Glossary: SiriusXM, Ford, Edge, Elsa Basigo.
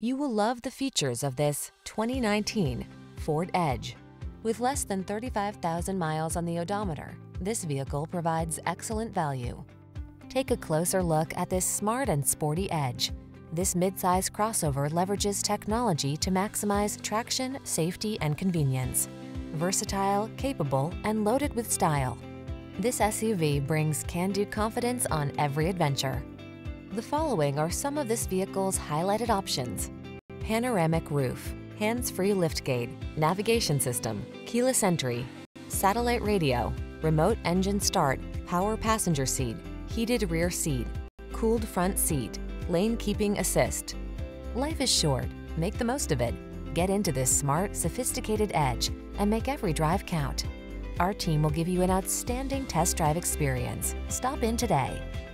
You will love the features of this 2019 Ford Edge. With less than 35,000 miles on the odometer, this vehicle provides excellent value. Take a closer look at this smart and sporty Edge. This midsize crossover leverages technology to maximize traction, safety, and convenience. Versatile, capable, and loaded with style. This SUV brings can-do confidence on every adventure. The following are some of this vehicle's highlighted options: panoramic roof, hands-free liftgate, navigation system, keyless entry, satellite radio, remote engine start, power passenger seat, heated rear seat, cooled front seat, lane keeping assist. Life is short, make the most of it. Get into this smart, sophisticated Edge and make every drive count. Our team will give you an outstanding test drive experience. Stop in today.